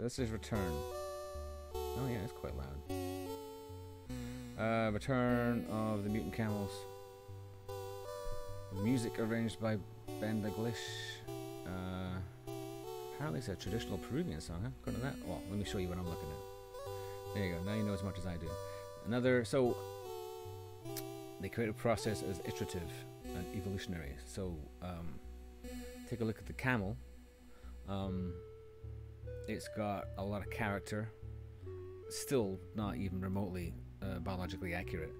So this is return. Oh yeah, it's quite loud. Return of the Mutant Camels. Music arranged by Ben DeGlish. Apparently it's a traditional Peruvian song, huh? According to that. Well, let me show you what I'm looking at. There you go. Now you know as much as I do. Another, so the creative process is iterative and evolutionary. So take a look at the camel. It's got a lot of character. Still not even remotely biologically accurate.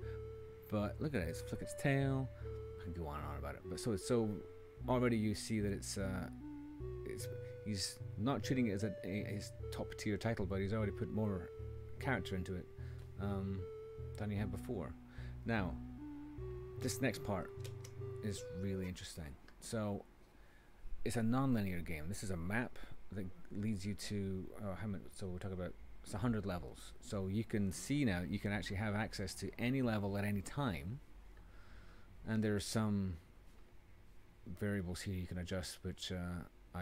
But look at it. It's flick its tail. I can go on and on about it. But so already you see that it's he's not treating it as his top tier title, but he's already put more character into it than he had before. Now, this next part is really interesting. So it's a non-linear game. This is a map that leads you to how many? So we're talking about it's 100 levels. So you can see now you can actually have access to any level at any time. And there are some variables here you can adjust, which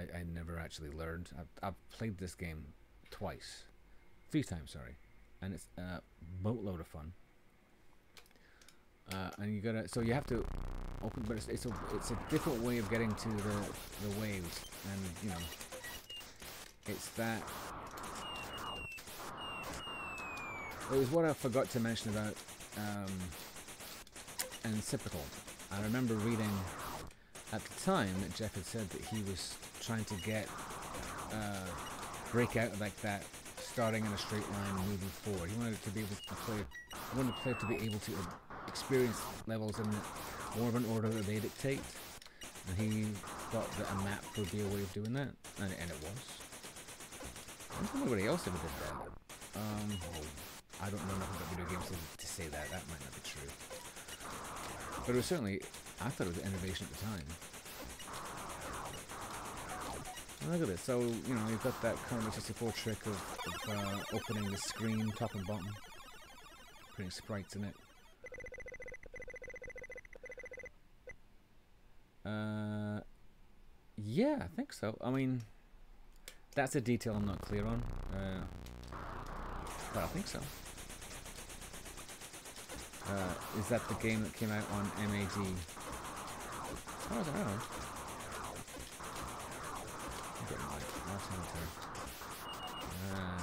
I never actually learned. I've played this game three times, sorry, and it's a boatload of fun. And you gotta, so you have to open, but it's a different way of getting to the waves, and you know, it's that. It was what I forgot to mention about. Ancipital. I remember reading at the time that Jeff had said that he was trying to get break out like that, starting in a straight line and moving forward. He wanted to be able to play. Wanted the player to be able to experience levels in more of an order that they dictate. And he thought that a map would be a way of doing that, and it was. I don't know anybody else ever did that. I don't know nothing about video games to say that. That might not be true. But it was certainly, I thought it was an innovation at the time. Look at this, so, you know, you've got that Commodore 64 trick of opening the screen, top and bottom. Putting sprites in it. Yeah, I think so. I mean, that's a detail I'm not clear on. But I think so. Is that the game that came out on MAD? Oh, I don't know. I'm getting like last time yeah.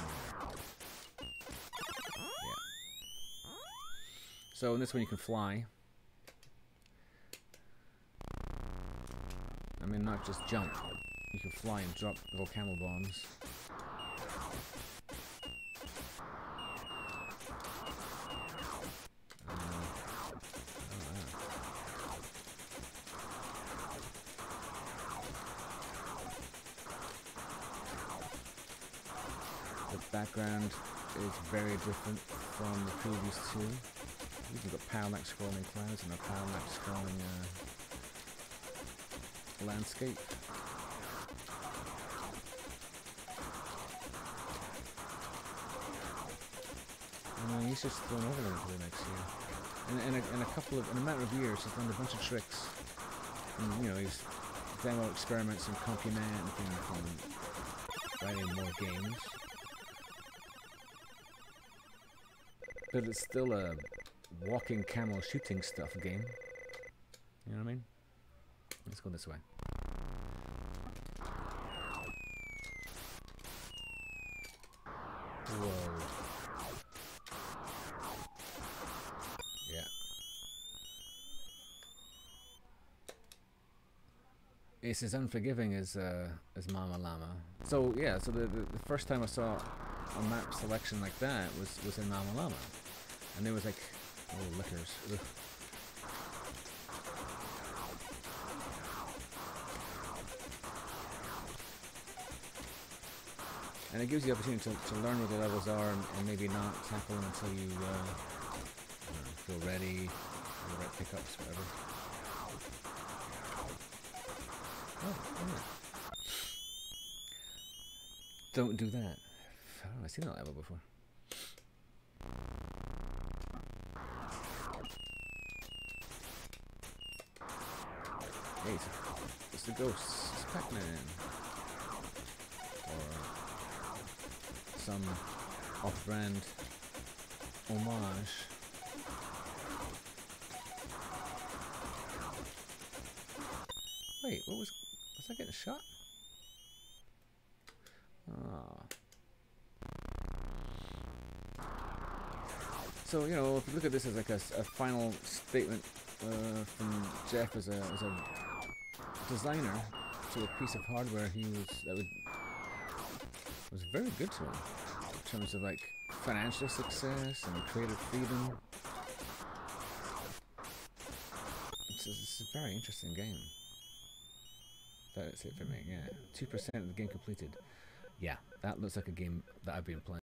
So in this one you can fly. I mean, not just jump. You can fly and drop little camel bombs. Background is very different from the previous two. You've got parallax scrolling clouds and a parallax scrolling landscape. And he's just thrown over into the next year. In a matter of years, he's done a bunch of tricks. And, you know, he's demo experiments in Pac-Man and things like writing more games. But it's still a walking camel shooting stuff game. You know what I mean? Let's go this way. Whoa. Yeah. It's as unforgiving as Mama Llama. So yeah, so the first time I saw a map selection like that was in Mama Llama. And there was like, oh, lickers. Ugh. And it gives you the opportunity to learn what the levels are and maybe not tackle them until you feel ready, or the right pickups, whatever. Oh, yeah. Don't do that. Oh, I've seen that level before. Hey, it's the ghost. It's Pac-Man. Or some off-brand homage. Wait, what was I getting shot? Ah. So, you know, if you look at this as like a final statement from Jeff as a designer to a piece of hardware, he was very good to him in terms of like financial success and creative freedom. It's a very interesting game. That's it for me. Yeah, 2% of the game completed. Yeah, that looks like a game that I've been playing.